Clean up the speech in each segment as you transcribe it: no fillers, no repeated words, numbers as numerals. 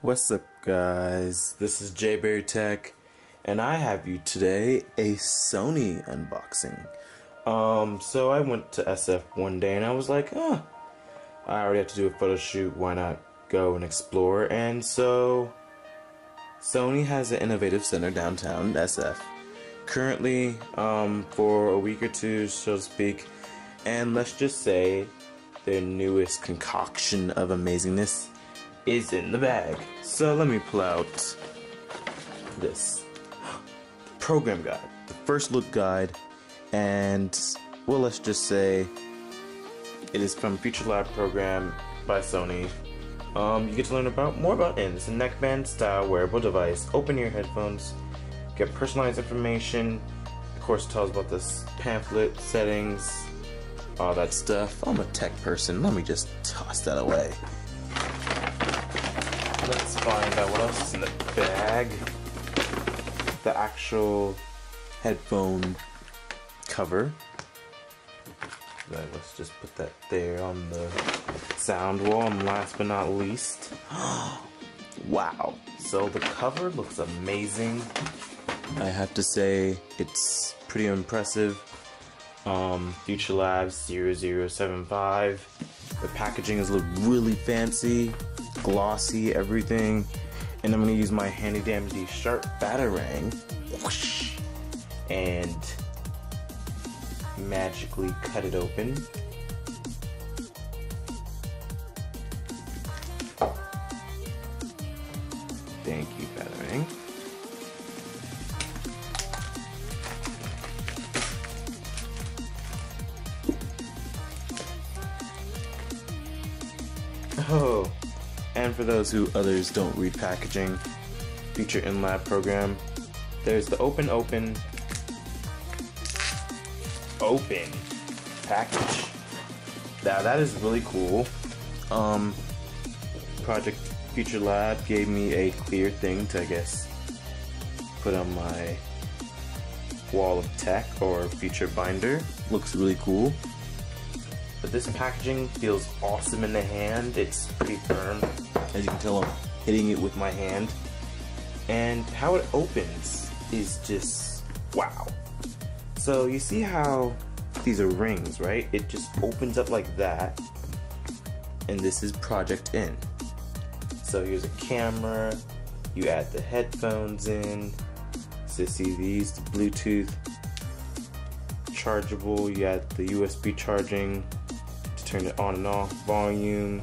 What's up, guys? This is JayBerry Tech, and I have you today a Sony unboxing. So I went to SF one day, and I was like, I already have to do a photo shoot. Why not go and explore? And so Sony has an innovative center downtown SF currently for a week or two, so to speak. And let's just say their newest concoction of amazingness is in the bag. So let me pull out this program guide, the first look guide, and well, let's just say it is from Future Lab Program by Sony. You get to learn more about N. It's a neckband style wearable device. Open your headphones, get personalized information. Of course, it tells about this pamphlet, settings, all that stuff. I'm a tech person. Let me just toss that away. Let's find out what else is in the bag. The actual headphone cover. Let's just put that there on the sound wall. And last but not least, wow. So the cover looks amazing. I have to say it's pretty impressive. Future Labs 0075. The packaging is really fancy. Glossy, everything, and I'm gonna use my handy dandy sharp batarang, whoosh, and magically cut it open. Thank you, batarang. Oh. And for those who don't read packaging, Future in Lab Program, there's the open package. Now that is really cool. Project Future Lab gave me a clear thing to, I guess, put on my wall of tech or feature binder. Looks really cool. But this packaging feels awesome in the hand. It's pretty firm. As you can tell, I'm hitting it with my hand. And how it opens is just wow. So you see how these are rings, right? It just opens up like that. And this is Project N. So here's a camera. You add the headphones in. So you see these, the Bluetooth chargeable. You add the USB charging. Turn it on and off, volume.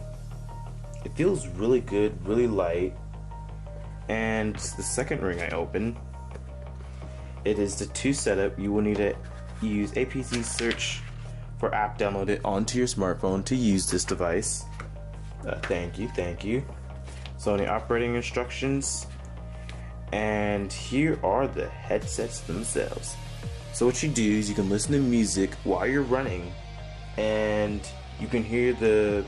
It feels really good, really light. And the second ring I open, it is the 2 setup. You will need to use APC search for app downloaded onto your smartphone to use this device. Thank you. Sony operating instructions. And here are the headsets themselves. So what you do is you can listen to music while you're running, and you can hear the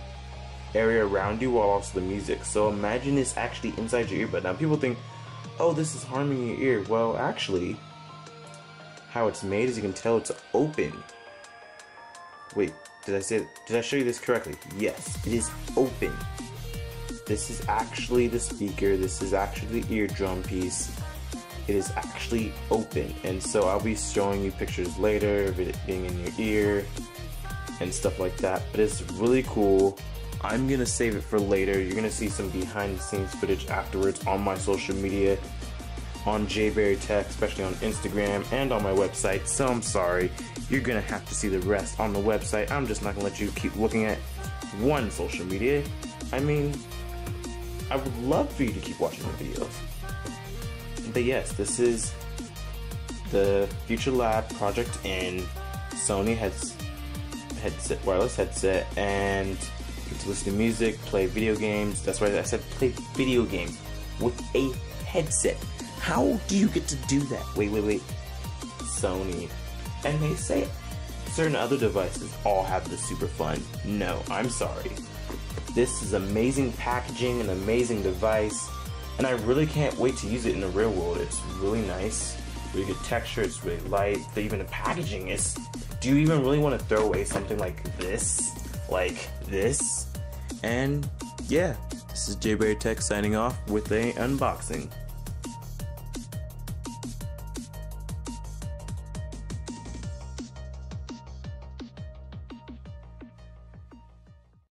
area around you while also the music. So imagine this actually inside your earbud. Now people think, oh, this is harming your ear. Well, actually, how it's made is, you can tell it's open. Wait, did I show you this correctly? Yes, it is open. This is actually the speaker. This is actually the eardrum piece. It is actually open. And so I'll be showing you pictures later of it being in your ear and stuff like that, but it's really cool. I'm gonna save it for later. You're gonna see some behind the scenes footage afterwards on my social media, on JayBerry Tech, especially on Instagram and on my website. So I'm sorry, you're gonna have to see the rest on the website. I'm just not gonna let you keep looking at one social media. I mean, I would love for you to keep watching the videos. But yes, this is the Future Lab Project N Sony headset, wireless headset, and you get to listen to music, play video games. That's why I said play video games with a headset. How do you get to do that? Wait. Sony. And they say it. Certain other devices all have the super fun. No, I'm sorry. This is amazing packaging, an amazing device, and I really can't wait to use it in the real world. It's really nice, really good texture, it's really light, even the packaging is. Do you even really want to throw away something like this? And yeah, this is JayBerry Tech signing off with an unboxing.